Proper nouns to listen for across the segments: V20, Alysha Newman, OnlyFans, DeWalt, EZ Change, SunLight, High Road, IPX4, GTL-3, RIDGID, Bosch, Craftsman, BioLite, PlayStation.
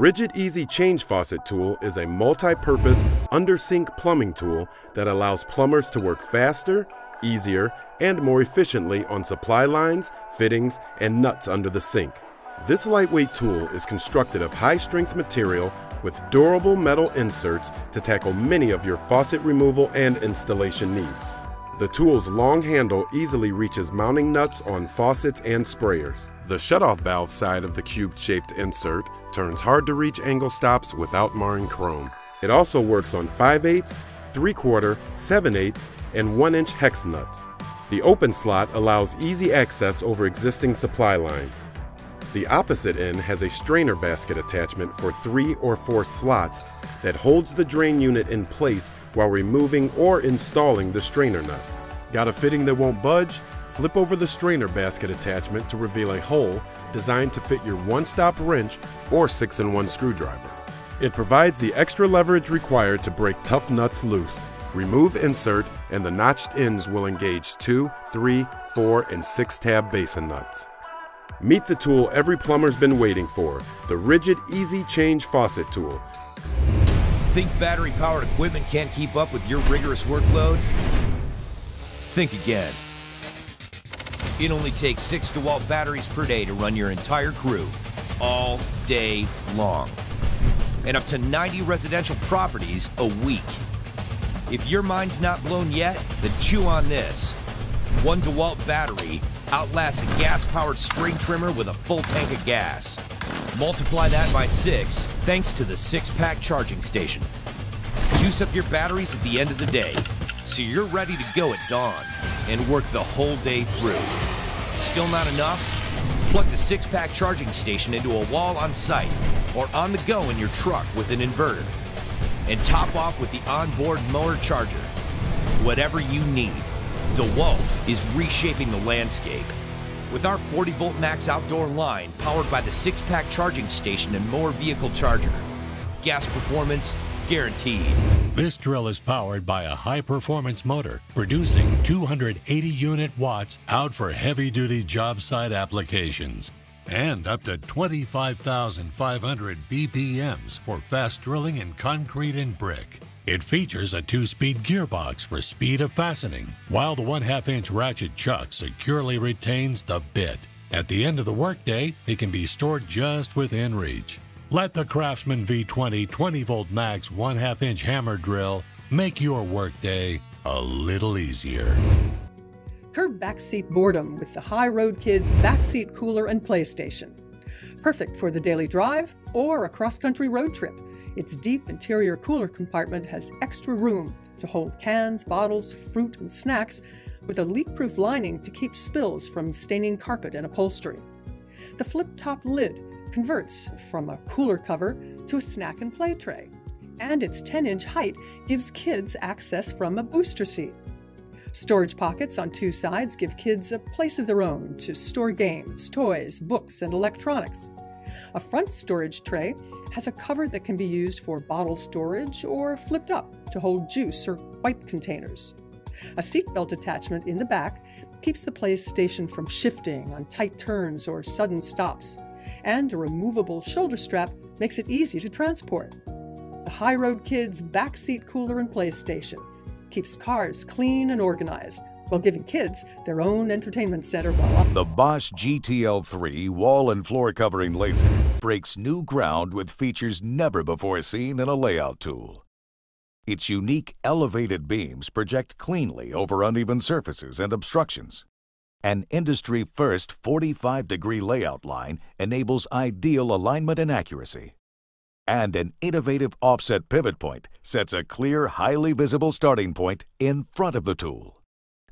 RIDGID Easy Change Faucet Tool is a multi-purpose under-sink plumbing tool that allows plumbers to work faster, easier, and more efficiently on supply lines, fittings, and nuts under the sink. This lightweight tool is constructed of high-strength material with durable metal inserts to tackle many of your faucet removal and installation needs. The tool's long handle easily reaches mounting nuts on faucets and sprayers. The shutoff valve side of the cube-shaped insert turns hard-to-reach angle stops without marring chrome. It also works on 5/8, 3/4, 7/8, and 1-inch hex nuts. The open slot allows easy access over existing supply lines. The opposite end has a strainer basket attachment for 3 or 4 slots that holds the drain unit in place while removing or installing the strainer nut. Got a fitting that won't budge? Flip over the strainer basket attachment to reveal a hole designed to fit your one-stop wrench or 6-in-1 screwdriver. It provides the extra leverage required to break tough nuts loose. Remove insert and the notched ends will engage 2, 3, 4, and 6 tab basin nuts. Meet the tool every plumber's been waiting for, the RIDGID Easy Change Faucet Tool. Think battery-powered equipment can't keep up with your rigorous workload? Think again. It only takes 6 DeWalt batteries per day to run your entire crew, all day long, and up to 90 residential properties a week. If your mind's not blown yet, then chew on this. One DeWalt battery outlasts a gas-powered string trimmer with a full tank of gas. Multiply that by 6, thanks to the 6-pack charging station. Juice up your batteries at the end of the day, so you're ready to go at dawn and work the whole day through. Still not enough? Plug the 6-pack charging station into a wall on site or on the go in your truck with an inverter. And top off with the onboard mower charger. Whatever you need, DeWalt is reshaping the landscape. With our 40-volt max outdoor line powered by the 6-pack charging station and more vehicle charger. Gas performance guaranteed. This drill is powered by a high-performance motor producing 280 unit watts out for heavy-duty job site applications and up to 25,500 BPMs for fast drilling in concrete and brick. It features a 2-speed gearbox for speed of fastening, while the 1/2-inch ratchet chuck securely retains the bit. At the end of the workday, it can be stored just within reach. Let the Craftsman V20 20-volt max 1/2-inch hammer drill make your workday a little easier. Curb backseat boredom with the High Road Kids Backseat Cooler and PlayStation. Perfect for the daily drive or a cross-country road trip. Its deep interior cooler compartment has extra room to hold cans, bottles, fruit, and snacks, with a leak-proof lining to keep spills from staining carpet and upholstery. The flip-top lid converts from a cooler cover to a snack and play tray, and its 10-inch height gives kids access from a booster seat. Storage pockets on 2 sides give kids a place of their own to store games, toys, books, and electronics. A front storage tray has a cover that can be used for bottle storage or flipped up to hold juice or wipe containers. A seatbelt attachment in the back keeps the PlayStation from shifting on tight turns or sudden stops, and a removable shoulder strap makes it easy to transport. The High Road Kids Backseat Cooler and PlayStation keeps cars clean and organized, while giving kids their own entertainment center while on. The Bosch GTL-3 wall and floor covering laser breaks new ground with features never before seen in a layout tool. Its unique elevated beams project cleanly over uneven surfaces and obstructions. An industry-first 45-degree layout line enables ideal alignment and accuracy. And an innovative offset pivot point sets a clear, highly visible starting point in front of the tool.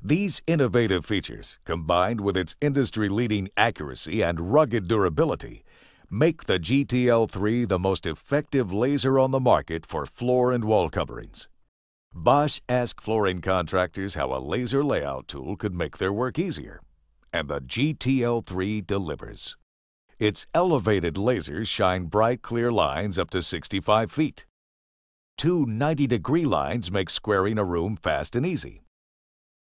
These innovative features, combined with its industry-leading accuracy and rugged durability, make the GTL-3 the most effective laser on the market for floor and wall coverings. Bosch asked flooring contractors how a laser layout tool could make their work easier, and the GTL-3 delivers. Its elevated lasers shine bright, clear lines up to 65 feet. 2 90-degree lines make squaring a room fast and easy.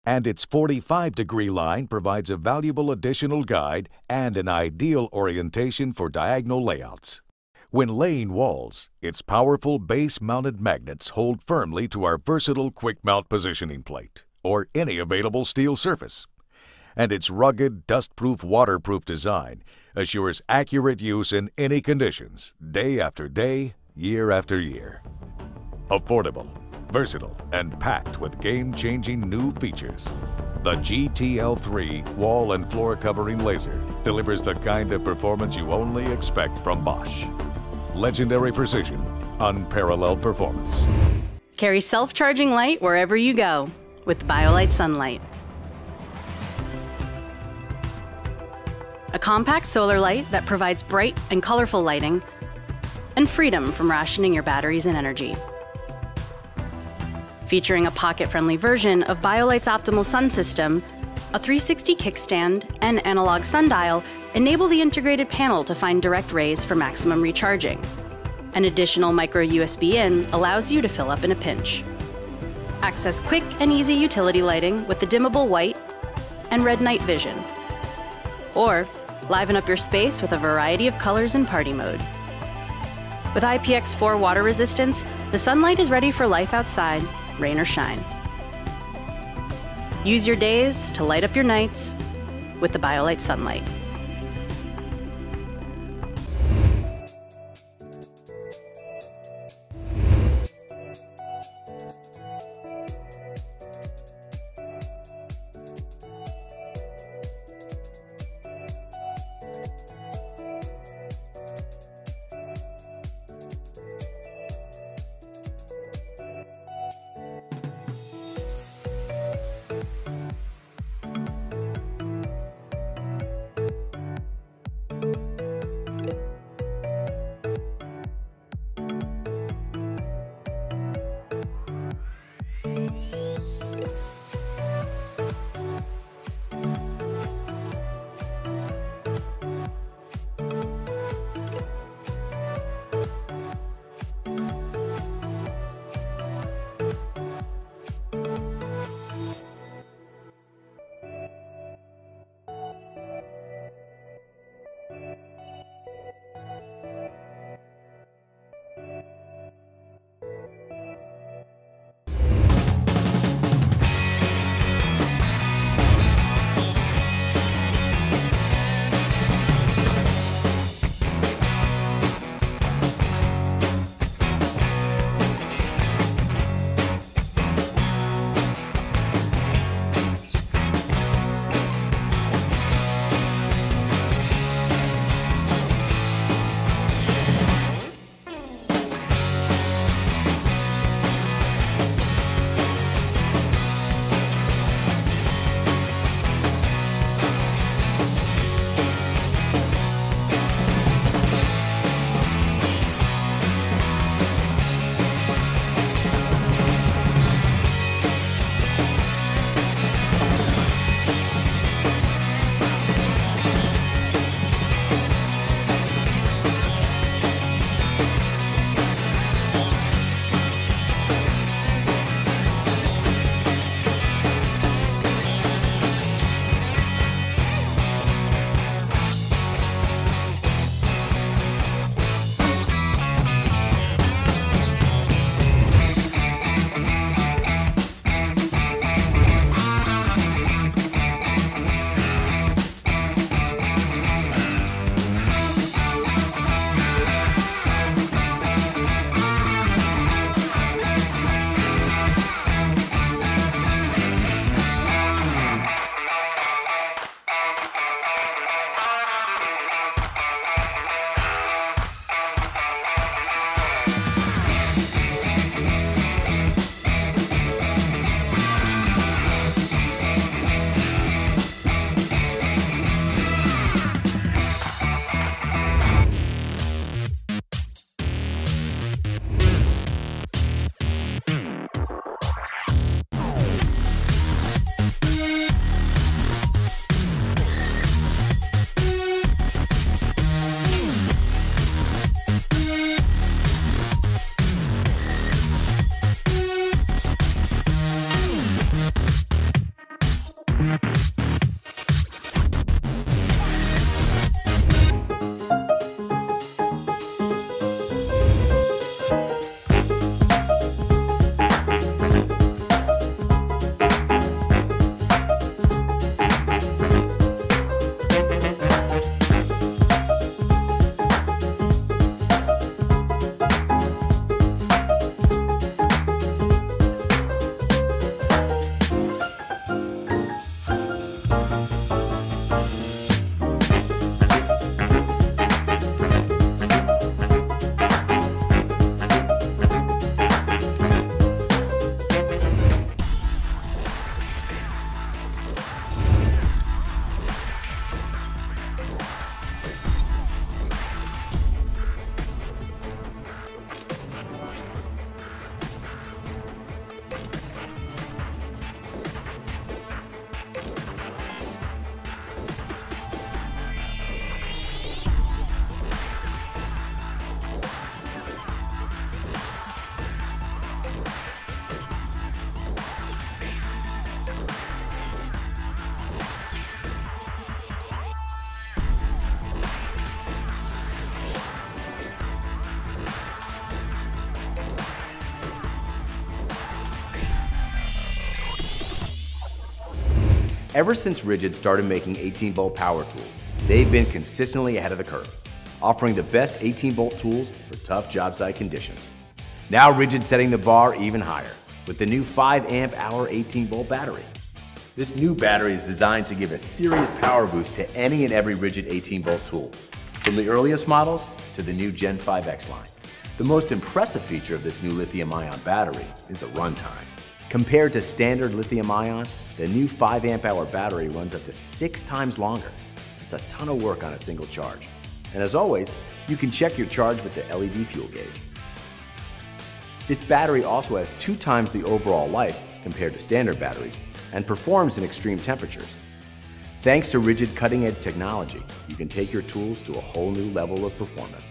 And its 45-degree line provides a valuable additional guide and an ideal orientation for diagonal layouts. When laying walls, its powerful base-mounted magnets hold firmly to our versatile quick-mount positioning plate or any available steel surface. And its rugged, dust-proof, waterproof design assures accurate use in any conditions, day after day, year after year. Affordable, versatile, and packed with game-changing new features, the GTL-3 wall and floor covering laser delivers the kind of performance you only expect from Bosch. Legendary precision, unparalleled performance. Carry self-charging light wherever you go with BioLite Sunlight. A compact solar light that provides bright and colorful lighting and freedom from rationing your batteries and energy. Featuring a pocket-friendly version of BioLite's optimal sun system, a 360 kickstand and analog sundial enable the integrated panel to find direct rays for maximum recharging. An additional micro USB in allows you to fill up in a pinch. Access quick and easy utility lighting with the dimmable white and red night vision. Or liven up your space with a variety of colors and party mode. With IPX4 water resistance, the sunlight is ready for life outside, rain or shine. Use your days to light up your nights with the BioLite Sunlight. Ever since RIDGID started making 18-volt power tools, they've been consistently ahead of the curve, offering the best 18-volt tools for tough job site conditions. Now RIDGID setting the bar even higher with the new 5-amp-hour 18-volt battery. This new battery is designed to give a serious power boost to any and every RIDGID 18-volt tool, from the earliest models to the new Gen 5X line. The most impressive feature of this new lithium-ion battery is the runtime. Compared to standard lithium-ion, the new 5-amp-hour battery runs up to 6 times longer. It's a ton of work on a single charge. And as always, you can check your charge with the LED fuel gauge. This battery also has 2 times the overall life compared to standard batteries and performs in extreme temperatures. Thanks to RIDGID cutting-edge technology, you can take your tools to a whole new level of performance.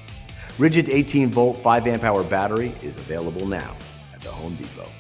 RIDGID's 18-volt 5-amp-hour battery is available now at the Home Depot.